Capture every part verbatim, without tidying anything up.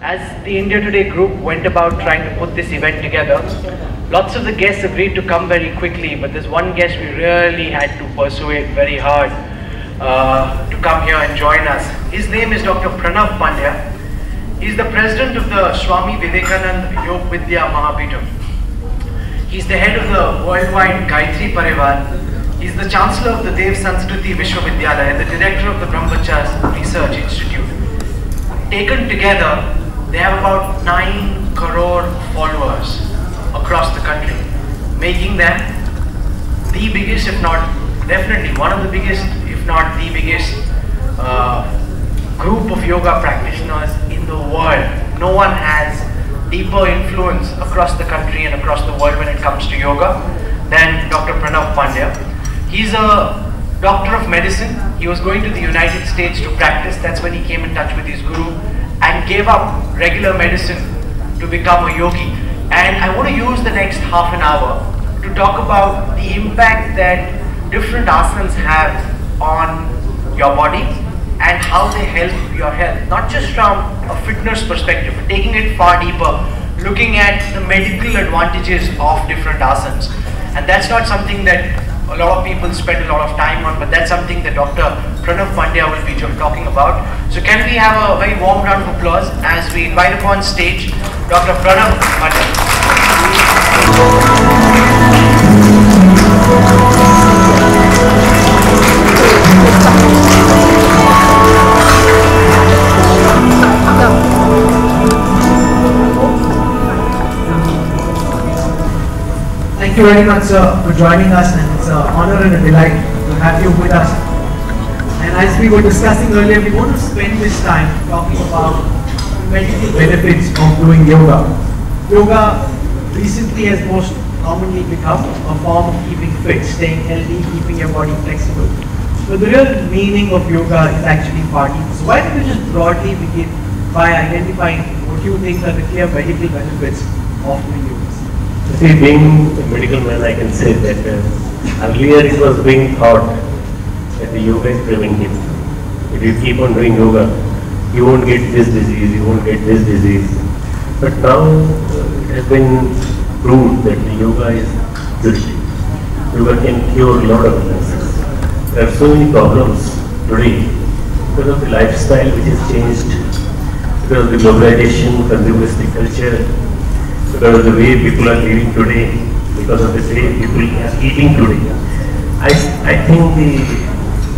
As the India Today group went about trying to put this event together, lots of the guests agreed to come very quickly, but there's one guest we really had to persuade very hard uh, to come here and join us. His name is Doctor Pranav Pandya. He's the president of the Swami Vivekananda Yoga Vidya Mahabitam. He's the head of the worldwide Gayatri Parivar. He's the chancellor of the Dev Sanskriti Vishwavidyalaya and the director of the Brahmachas Research Institute. Taken together, they have about nine crore followers across the country, making them the biggest, if not definitely one of the biggest, if not the biggest uh, group of yoga practitioners in the world. No one has deeper influence across the country and across the world when it comes to yoga than Doctor Pranav Pandya. He's a doctor of medicine. He was going to the United States to practice. That's when he came in touch with his guru and gave up regular medicine to become a yogi. And I want to use the next half an hour to talk about the impact that different asanas have on your body and how they help your health, not just from a fitness perspective, but taking it far deeper, looking at the medical advantages of different asanas. And that's not something that a lot of people spend a lot of time on, but that's something that Doctor Pranav Pandya will be talking about. So can we have a very warm round of applause as we invite upon stage Doctor Pranav Pandya. Thank you very much, sir, for joining us, and it's an honor and a delight to have you with us. And as we were discussing earlier, we want to spend this time talking about medical benefits of doing yoga. Yoga recently has most commonly become a form of keeping fit, staying healthy, keeping your body flexible. So the real meaning of yoga is actually far deeper. So why don't you just broadly begin by identifying what you think are the clear medical benefits of doing yoga? See, being a medical man, I can say that uh, earlier it was being thought that the yoga is preventive. If you keep on doing yoga, you won't get this disease, you won't get this disease. But now uh, it has been proved that the yoga is curative. Yoga can cure a lot of illnesses. There are so many problems today because of the lifestyle which has changed, because of the globalization, consumeristic culture, because of the way people are living today, because of the way people are eating today. I, I think the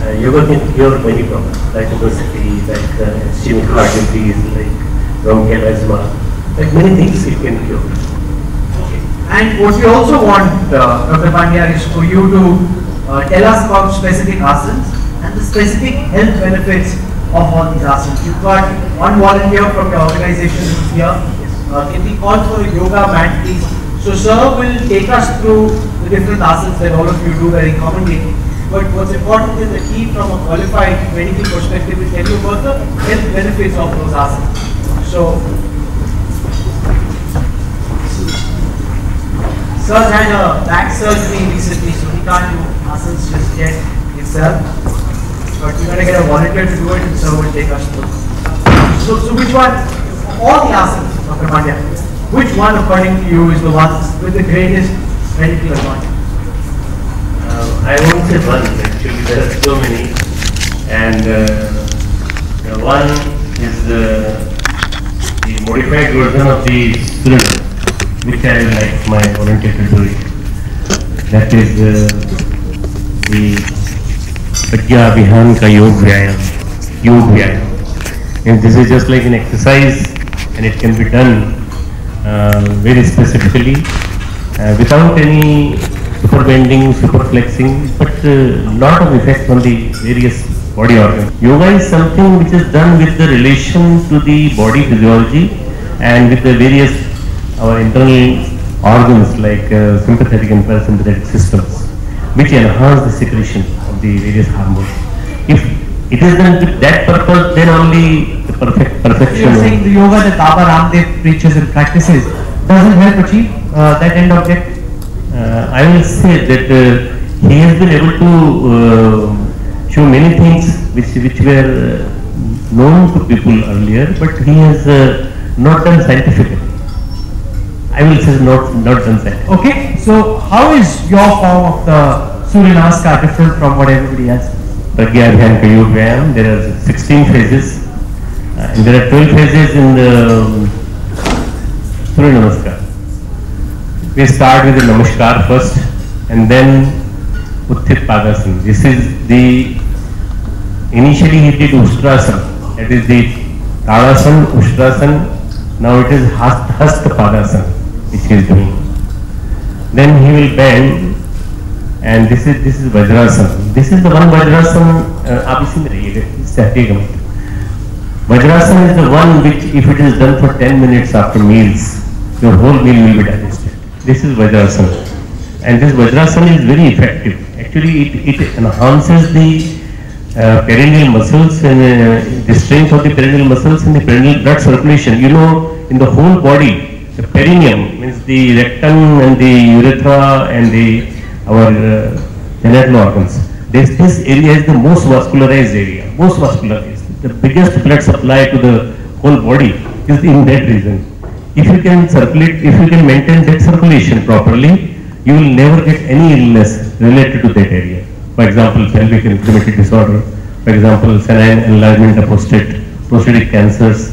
Uh, yoga can cure many problems, like obesity, like uh, ischemic heart disease, like bronchial asthma, like many things it can cure. Okay. And what we also want, uh, Doctor Pandya, is for you to uh, tell us about specific asanas and the specific health benefits of all these asanas. You've got one volunteer from your organization here. Yes. Uh, can we call for a yoga mat, please? So, sir will take us through the different asanas that all of you do very commonly. But what's important is that he, from a qualified medical perspective, will tell you about the health benefits of those asanas. So, sir had a back surgery recently, so he can't do asanas just yet himself. But we're going to get a volunteer to do it, and sir will take us through. So, so which one, all the asanas, Doctor Pandya, which one according to you is the one with the greatest medical advantage? I won't say one, actually there are so many, and uh, one is uh, the modified version of the sutra, which I would like my volunteer to do it. That is uh, the Pragya Abhiyan Ka Yoga Vyayam. And this is just like an exercise, and it can be done uh, very specifically uh, without any super bending, super flexing, but a uh, lot of effects on the various body organs. Yoga is something which is done with the relation to the body physiology and with the various our internal organs like uh, sympathetic and parasympathetic systems, which enhance the secretion of the various hormones. If it is done with that purpose, then only the perfect perfection. You are saying the yoga that Baba Ramdev preaches and practices doesn't help achieve uh, that end object? Uh, I will say that uh, he has been able to uh, show many things which, which were uh, known to people earlier, but he has uh, not done scientifically. I will say not, not done scientifically. Okay, so how is your form of the Surya Namaskar different from what everybody else does? Pragya Abhiyan Ka Yoga Vyayam, there are sixteen phases. Uh, and there are twelve phases in the um, Surya Namaskar. We start with the Namaskar first and then Utthit Padasana. This is the, initially he did Ustrasana, that is the Tadasana, Ustrasana, now it is Hasta, Hasta Padasana which he is doing. Then he will bend and this is this is Vajrasana. This is the one Vajrasana, uh, Vajrasana is the one which if it is done for ten minutes after meals, your whole meal will be digested. This is Vajrasana. And this Vajrasana is very effective. Actually, it, it enhances the uh, perineal muscles and uh, the strength of the perineal muscles and the perineal blood circulation. You know, in the whole body, the perineum means the rectum and the urethra and the our uh, genital organs. This, this area is the most vascularized area, most vascularized. The biggest blood supply to the whole body is in that region. If you can circulate, if you can maintain that circulation properly, you will never get any illness related to that area. For example, pelvic inflammatory disorder, for example, saline enlargement of prostate, prostatic cancers,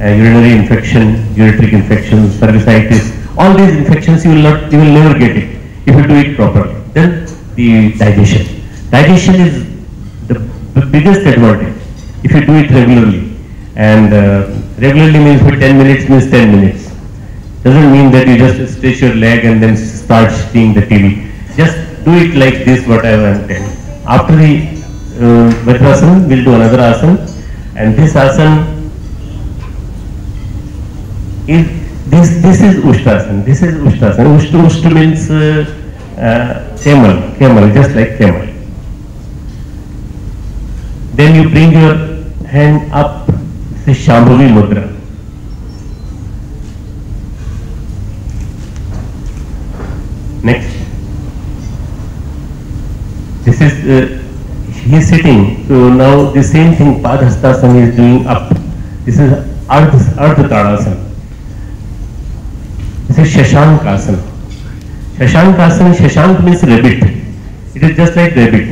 uh, urinary infection, ureteric infections, cervicitis. All these infections you will not, you will never get it if you do it properly. Then the digestion. Digestion is the, the biggest advantage if you do it regularly. And uh, regularly means for ten minutes means ten minutes. Doesn't mean that you just stretch your leg and then start seeing the T V. Just do it like this, whatever I am telling. After the uh, Vajrasana, we'll do another asana. And this asana is, this, this is Ustrasana. This is Ustrasana. Ushtra, Ushtra means uh, uh, camel, camel, just like camel. Then you bring your hand up, this is Shambhavi Mudra. Next, this is, uh, he is sitting, so now the same thing Padhastasana is doing up. This is Ardh, Ardh Tadasana. This is Shashankasana. Shashankasana, Shashank means rabbit. It is just like rabbit.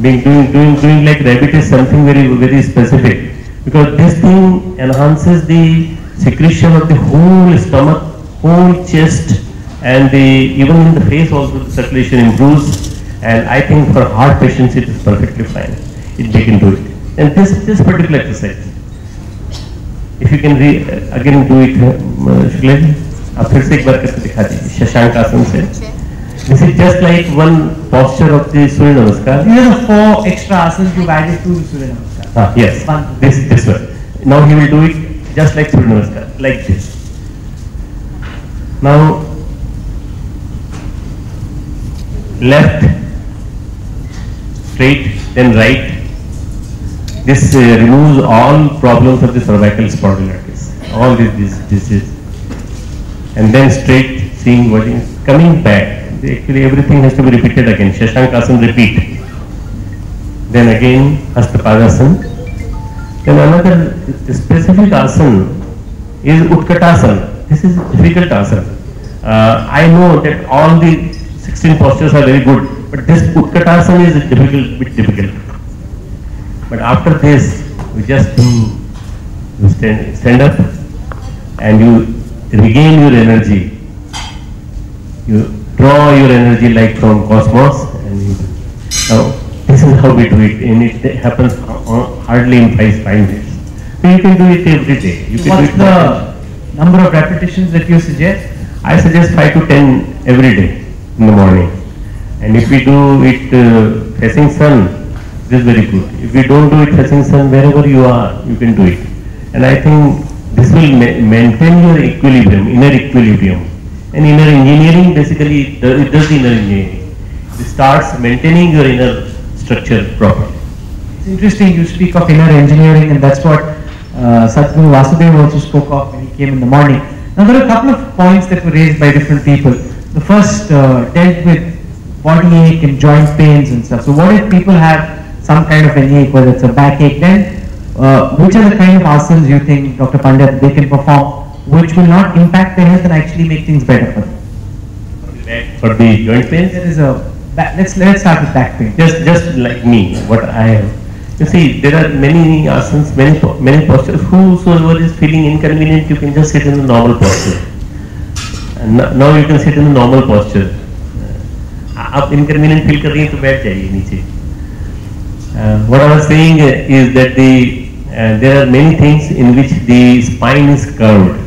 Being doing, doing, doing like rabbit is something very, very specific. Because this thing enhances the secretion of the whole stomach, whole chest, and the, even in the face also the circulation improves, and I think for heart patients it is perfectly fine. It, they can do it. And this, this particular exercise, if you can re, again do it, Shashankasana. This is just like one posture of the Surya Namaskar. These are the four extra asanas you've added to the Surya Namaskar. Ah, yes, one. This, this one. Now he will do it just like Surya Namaskar, like this. Now, left, straight, then right. This uh, removes all problems of the cervical spondylitis, all these diseases. And then straight, seeing what is coming back. Actually, everything has to be repeated again. Shashankasana, repeat. Then again, Hastapadasana. Then another specific asana is Utkatasana. This is difficult asana. Uh, I know that all the sixteen postures are very good, but this Utkatasana is a difficult, bit difficult. But after this, you just do, you stand, stand up and you regain your energy. You draw your energy like from cosmos. And you, now, this is how we do it, and it happens hardly in five, five minutes. So you can do it every day. You can What's do it the number of repetitions that you suggest? I suggest five to ten every day. In the morning, and if we do it uh, facing sun, it is very good. If we don't do it facing sun, wherever you are, you can do it. And I think this will ma maintain your equilibrium, inner equilibrium. And inner engineering basically does, it does the inner engineering. It starts maintaining your inner structure properly. It's interesting you speak of inner engineering, and that's what uh, Sadhguru Vasudev also spoke of when he came in the morning. Now there are a couple of points that were raised by different people. The first uh, dealt with body ache and joint pains and stuff. So what if people have some kind of an ache, whether it's a backache, then uh, which are the kind of asanas you think, Doctor Pandya, they can perform which will not impact their health and actually make things better for them. For the joint pain? There is a, back, let's, let's start with back pain. Just, just like me, what I have. You see, there are many asanas, many, many postures. Whosoever is feeling inconvenient, you can just sit in the normal posture. And now you can sit in the normal posture. If you feel inconvenient, you sit down. What I was saying is that the uh, there are many things in which the spine is curved.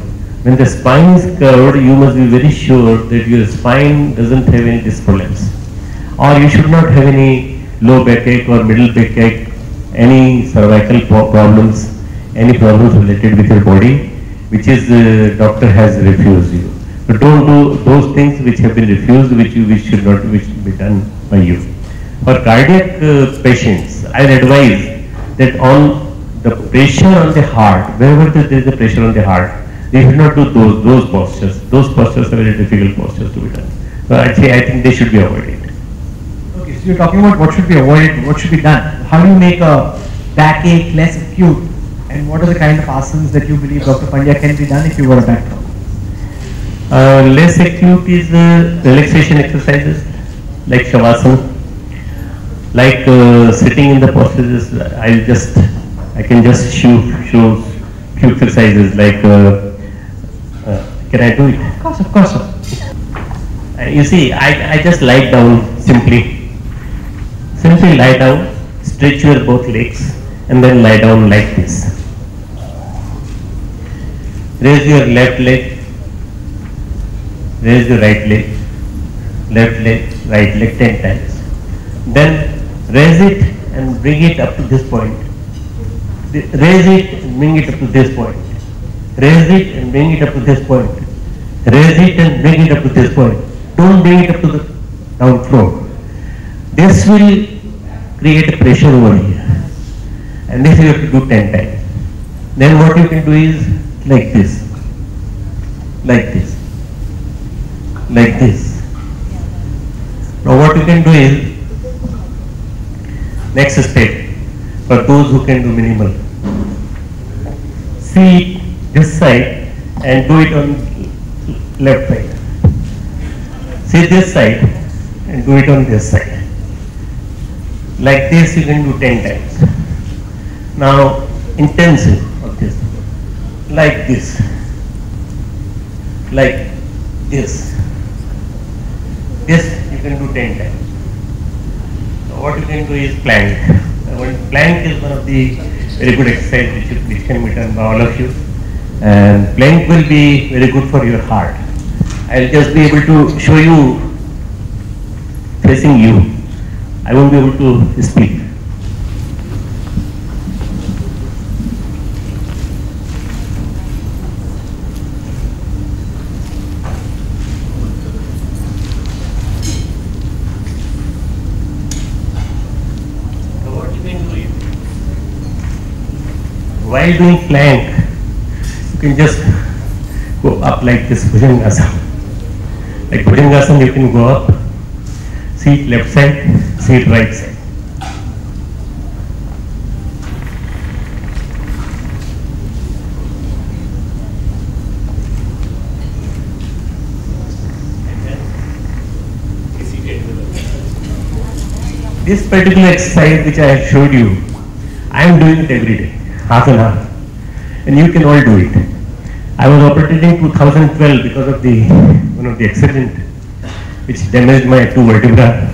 When the spine is curved, you must be very sure that your spine doesn't have any disc prolapse. Or you should not have any low backache or middle backache, any cervical problems, any problems related with your body, which is the doctor has refused you. So don't do those things which have been refused, which you which should not which should be done by you. For cardiac uh, patients, I advise that on the pressure on the heart, wherever there is a pressure on the heart, they should not do those those postures. Those postures are very difficult postures to be done. So actually, I think they should be avoided. Okay, so you're talking about what should be avoided, what should be done. How do you make a backache less acute, and what are the kind of asanas that you believe Doctor Pandya can be done if you were a back doctor? Uh, less acute is uh, relaxation exercises like shavasana, like uh, sitting in the postures. I just I can just show show few exercises like uh, uh, can I do it? Of course, of course. Uh, you see, I I just lie down simply, simply lie down, stretch your both legs, and then lie down like this. Raise your left leg. Raise the right leg, left leg, right leg ten times. Then raise it and bring it up to this point. Raise it and bring it up to this point. Raise it and bring it up to this point. Raise it and bring it up to this point. Don't bring it up to the down floor. This will create a pressure over here. And this you have to do ten times. Then what you can do is like this, like this. Like this. Now what you can do is, next step, for those who can do minimal, see this side and do it on left side. See this side and do it on this side. Like this you can do ten times. Now intensive of this, like this, like this. This you can do ten times. So what you can do is plank. Uh, plank is one of the very good exercises which, which can be done by all of you. And plank will be very good for your heart. I will just be able to show you facing you. I won't be able to speak. While doing plank, you can just go up like this Bhujangasana. Like Bhujangasana, you can go up, seat left side, seat right side. This particular exercise which I have showed you, I am doing it every day. Half an hour, and you can all do it. I was operated in two thousand twelve because of the one of the accident which damaged my two vertebrae.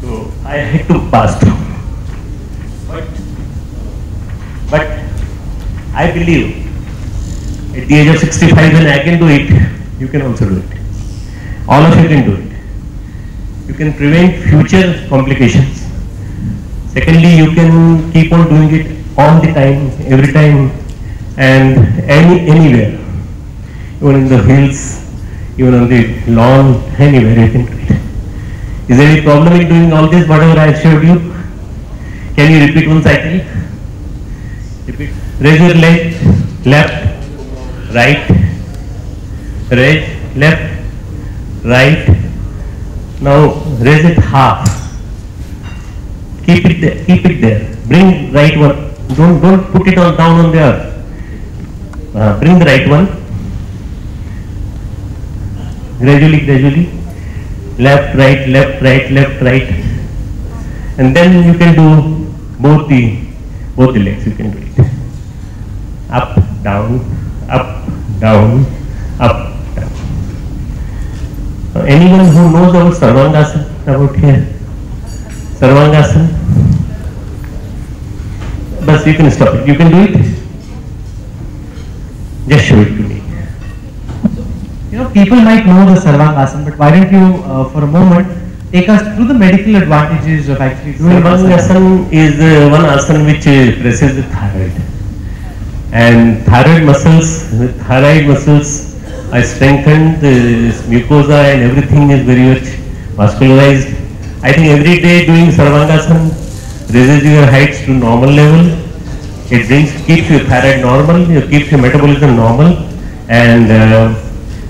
So I had to pass through. But, but I believe at the age of sixty-five, when I can do it, you can also do it. All of you can do it. You can prevent future complications. Secondly, you can keep on doing it all the time, every time, and any anywhere, even in the hills, even on the lawn, anywhere you can do it. Is there any problem in doing all this, whatever I showed you? Can you repeat one cycle? Repeat. Raise your leg, left, right, raise, left, right. Now raise it half. Keep it there, keep it there. Bring right one. Don't, don't put it all down on the earth. Uh, bring the right one, gradually, gradually, left, right, left, right, left, right, and then you can do both the both the legs. You can do it up, down, up, down, up, down. So anyone who knows about Sarvangasana, about here, Sarvangasana, but you can stop it. You can do it. Just show it to me. You know, people might know the Sarvangasana, but why don't you, uh, for a moment, take us through the medical advantages of actually doing Sarvangasana. Sarvangasana is uh, one asana which uh, presses the thyroid, and thyroid muscles, the thyroid muscles are strengthened, the mucosa and everything is very much vascularized. I think every day doing Sarvangasana raises your heights to normal level. It brings, keeps your thyroid normal, it keeps your metabolism normal, and uh,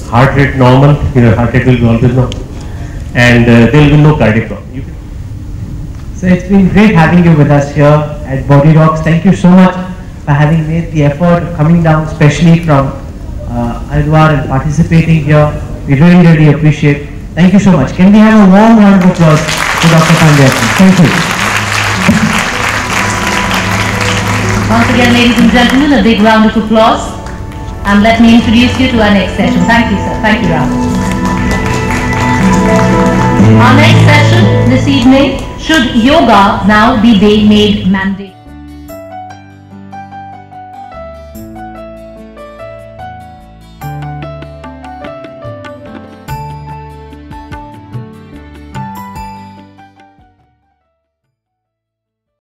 heart rate normal. You know, heart rate will be always normal, and uh, there will be no cardiac problem. You can. So it's been great having you with us here at Body Rocks. Thank you so much for having made the effort of coming down, especially from uh, Haridwar, and participating here. We really, really appreciate. Thank you so much. Can we have a warm round of applause for Doctor Pandya? Thank you. Once again, ladies and gentlemen, a big round of applause, and let me introduce you to our next session. Thank you, sir. Thank you, Ram. Our next session this evening, should yoga now be made mandatory?